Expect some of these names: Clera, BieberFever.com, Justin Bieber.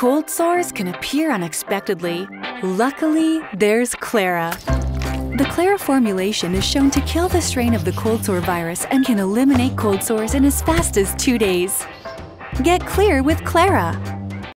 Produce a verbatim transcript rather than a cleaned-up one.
Cold sores can appear unexpectedly. Luckily, there's Clera. The Clera formulation is shown to kill the strain of the cold sore virus and can eliminate cold sores in as fast as two days. Get clear with Clera.